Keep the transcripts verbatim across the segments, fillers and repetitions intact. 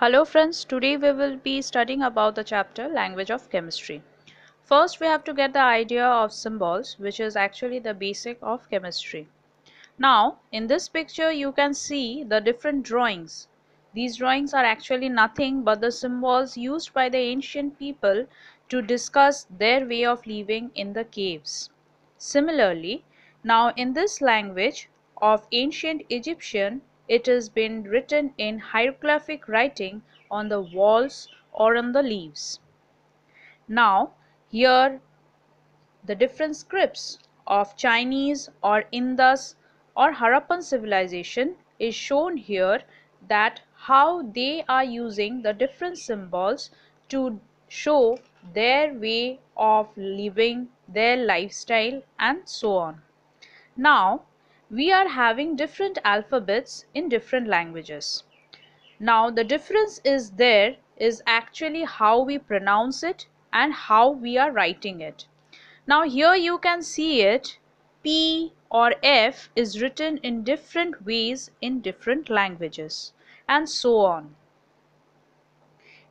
Hello friends, today we will be studying about the chapter Language of Chemistry. First we have to get the idea of symbols, which is actually the basic of chemistry. Now in this picture you can see the different drawings. These drawings are actually nothing but the symbols used by the ancient people to discuss their way of living in the caves. Similarly, now in this language of ancient Egyptian, it has been written in hieroglyphic writing on the walls or on the leaves. Now here the different scripts of Chinese or Indus or Harappan civilization is shown here, that how they are using the different symbols to show their way of living, their lifestyle and so on. Now we are having different alphabets in different languages. Now the difference is there is actually how we pronounce it and how we are writing it. Now here you can see it, P or F is written in different ways in different languages and so on.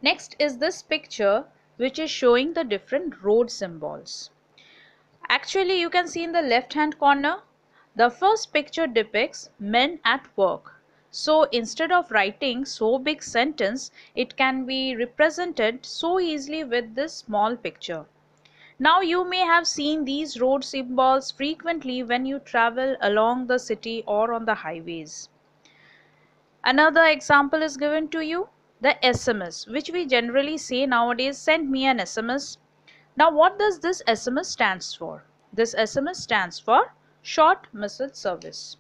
Next is this picture, which is showing the different road symbols. Actually you can see in the left hand corner, the first picture depicts men at work. So instead of writing so big sentence, it can be represented so easily with this small picture. Now you may have seen these road symbols frequently when you travel along the city or on the highways. Another example is given to you, the S M S, which we generally say nowadays, send me an S M S. Now what does this S M S stands for? This S M S stands for Short Message Service.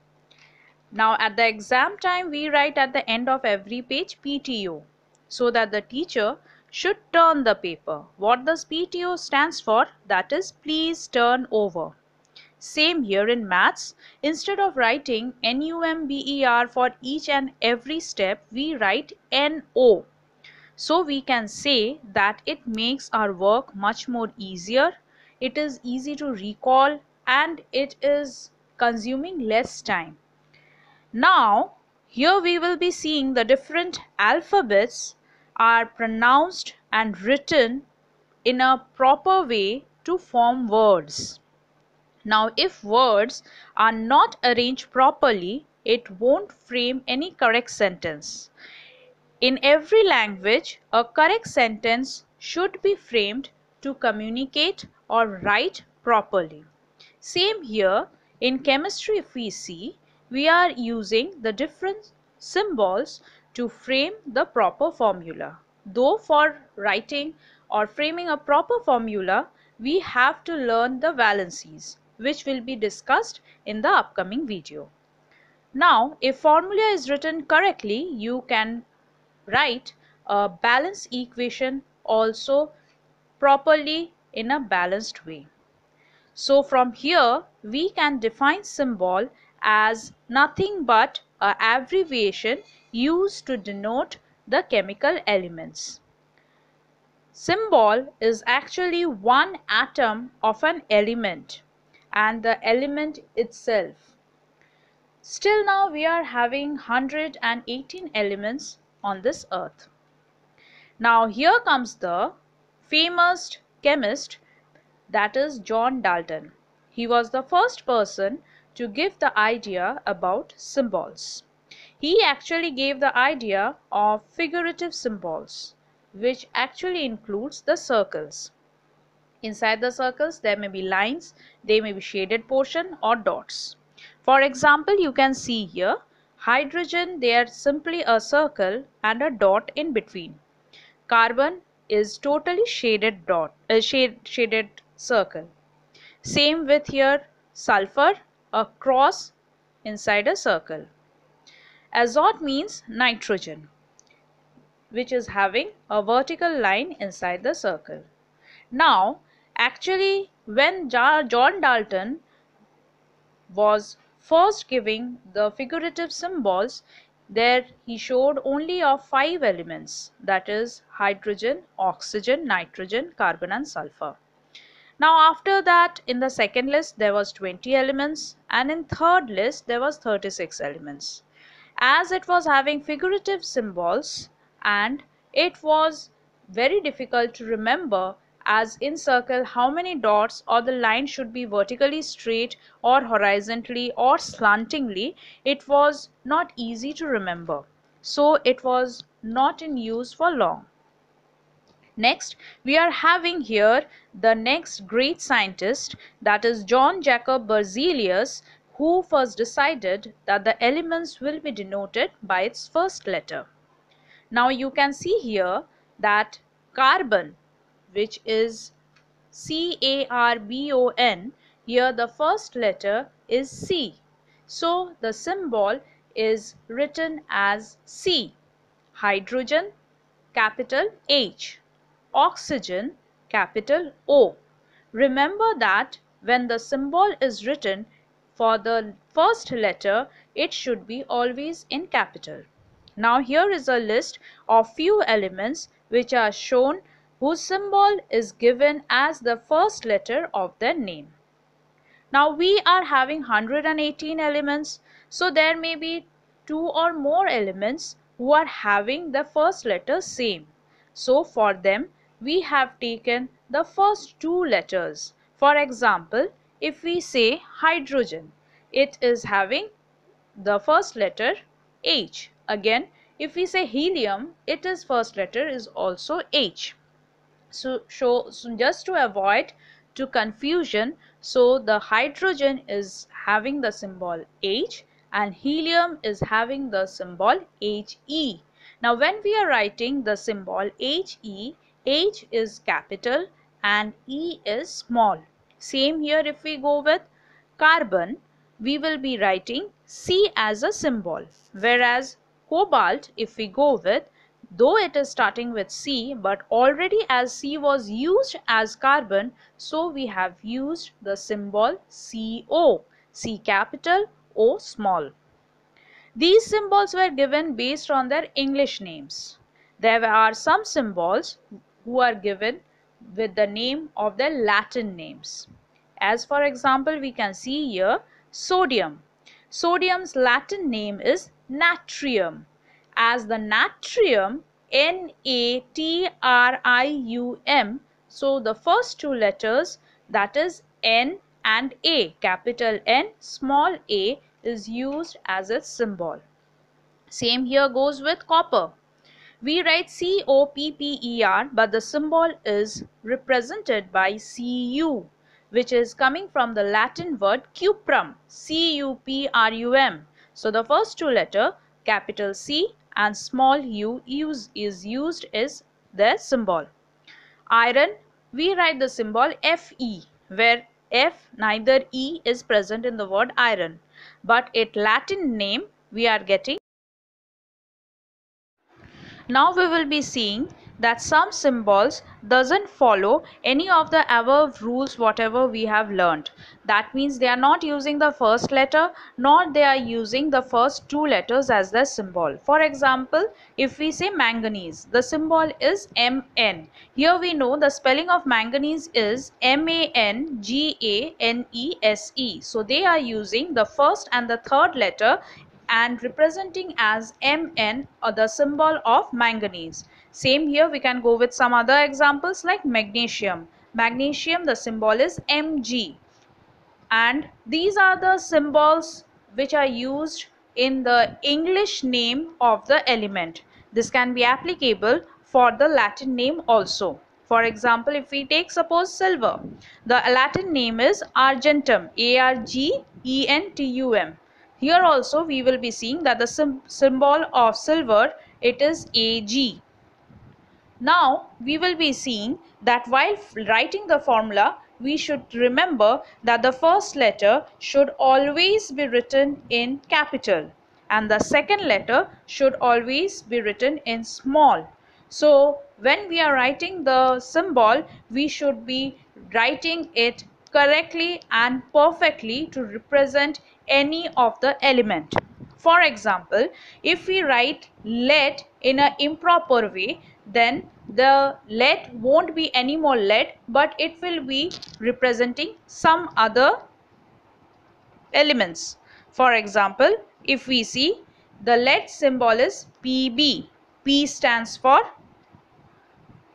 Now at the exam time we write at the end of every page P T O, so that the teacher should turn the paper. What does P T O stands for? That is, please turn over. Same here in maths, instead of writing number for each and every step, we write no. So we can say that it makes our work much more easier, it is easy to recall, and it is consuming less time. Now here we will be seeing the different alphabets are pronounced and written in a proper way to form words. Now if words are not arranged properly, it won't frame any correct sentence. In every language, a correct sentence should be framed to communicate or write properly. Same here in chemistry, if we see, we are using the different symbols to frame the proper formula. Though for writing or framing a proper formula, we have to learn the valencies, which will be discussed in the upcoming video. Now if formula is written correctly, you can write a balanced equation also properly in a balanced way. So from here we can define symbol as nothing but an abbreviation used to denote the chemical elements. Symbol is actually one atom of an element and the element itself. Still now we are having one hundred eighteen elements on this earth. Now here comes the famous chemist, that is John Dalton. He was the first person to give the idea about symbols. He actually gave the idea of figurative symbols, which actually includes the circles. Inside the circles there may be lines, they may be shaded portion or dots. For example, you can see here hydrogen, they are simply a circle and a dot in between. Carbon is totally shaded dot, uh, shade, shaded circle. Same with here sulfur, a cross inside a circle. Azote means nitrogen, which is having a vertical line inside the circle. Now actually when John Dalton was first giving the figurative symbols, there he showed only of five elements, that is hydrogen, oxygen, nitrogen, carbon and sulfur. Now after that in the second list there was twenty elements, and in third list there was thirty-six elements. As it was having figurative symbols and it was very difficult to remember, as in circle how many dots or the line should be vertically straight or horizontally or slantingly. It was not easy to remember, so it was not in use for long. Next, we are having here the next great scientist, that is John Jacob Berzelius, who first decided that the elements will be denoted by its first letter. Now you can see here that carbon, which is C A R B O N, here the first letter is C. So the symbol is written as C. Hydrogen, capital H. Oxygen, capital O. Remember that when the symbol is written for the first letter, it should be always in capital. Now here is a list of few elements which are shown whose symbol is given as the first letter of their name. Now we are having one hundred eighteen elements, so there may be two or more elements who are having the first letter same. So for them, we have taken the first two letters. For example, if we say hydrogen, it is having the first letter H. Again, if we say helium, it is first letter is also H. So, so, so just to avoid to confusion, so the hydrogen is having the symbol H and helium is having the symbol He. Now when we are writing the symbol He, H is capital and E is small. Same here, if we go with carbon, we will be writing C as a symbol, whereas cobalt, if we go with, though it is starting with C, but already as C was used as carbon, so we have used the symbol C O, C capital, O small. These symbols were given based on their English names. There are some symbols who are given with the name of their Latin names. As for example, we can see here sodium. Sodium's Latin name is natrium. As the natrium, N A T R I U M, so the first two letters, that is N and A, capital N, small a, is used as its symbol. Same here goes with copper. We write C O P P E R, but the symbol is represented by C U, which is coming from the Latin word cuprum, C U P R U M. So the first two letter, capital C and small u, use, is used as their symbol. Iron, we write the symbol Fe, where F, neither E is present in the word iron, but its Latin name we are getting. Now we will be seeing that some symbols doesn't follow any of the above rules whatever we have learned. That means they are not using the first letter, nor they are using the first two letters as their symbol. For example, if we say manganese, the symbol is M N. Here we know the spelling of manganese is M A N G A N E S E. So they are using the first and the third letter and representing as M N, or the symbol of manganese. Same here, we can go with some other examples like magnesium. Magnesium, the symbol is M G. And these are the symbols which are used in the English name of the element. This can be applicable for the Latin name also. For example, if we take suppose silver, the Latin name is argentum, A R G E N T U M. Here also we will be seeing that the symbol of silver, it is A G. Now we will be seeing that while writing the formula, we should remember that the first letter should always be written in capital and the second letter should always be written in small. So when we are writing the symbol, we should be writing it correctly and perfectly to represent any of the element. For example, if we write lead in an improper way, then the lead won't be any more lead, but it will be representing some other elements. For example, if we see the lead symbol is P B, P stands for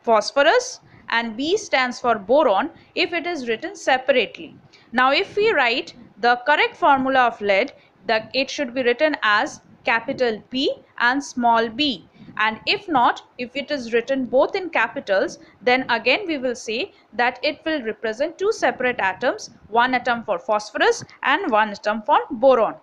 phosphorus and B stands for boron if it is written separately. Now if we write the correct formula of lead, that it should be written as capital P and small b, and if not, if it is written both in capitals, then again we will say that it will represent two separate atoms, one atom for phosphorus and one atom for boron.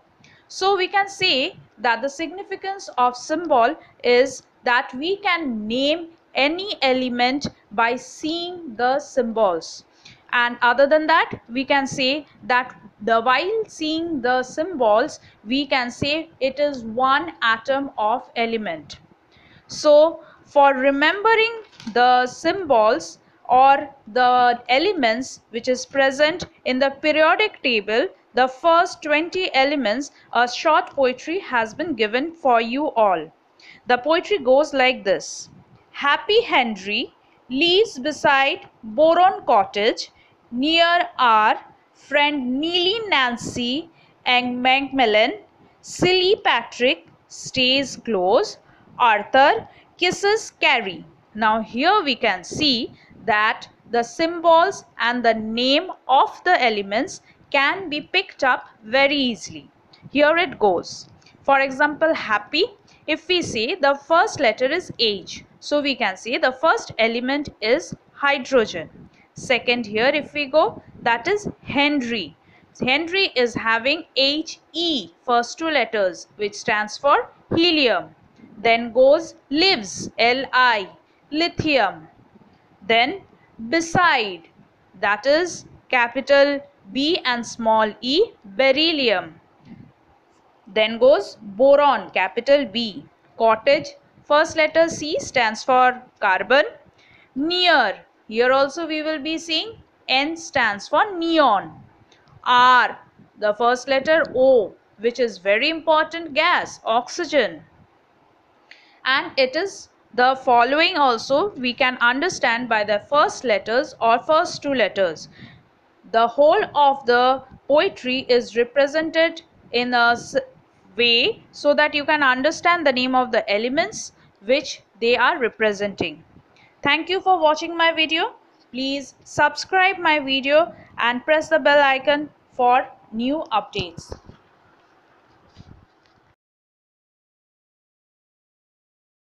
So we can say that the significance of symbol is that we can name any element by seeing the symbols, and other than that we can say that the while seeing the symbols we can say it is one atom of element. So for remembering the symbols or the elements which is present in the periodic table, the first twenty elements, a short poetry has been given for you all. The poetry goes like this. Happy Henry lives beside Boron Cottage near our friend Neely Nancy and Magmelon. Silly Patrick stays close. Arthur kisses Carrie. Now here we can see that the symbols and the name of the elements can be picked up very easily. Here it goes. For example, happy, if we say the first letter is H, so we can say the first element is hydrogen. Second, here if we go, that is Henry. Henry is having H E, first two letters, which stands for helium. Then goes lives, L I, lithium. Then beside, that is capital B and small e, beryllium. Then goes boron, capital B. Cottage, first letter C stands for carbon. Near, here also we will be seeing N stands for neon. R, the first letter O, which is very important gas, oxygen. And it is the following also we can understand by the first letters or first two letters. The whole of the poetry is represented in a way so that you can understand the name of the elements which they are representing. Thank you for watching my video. Please subscribe my video and press the bell icon for new updates.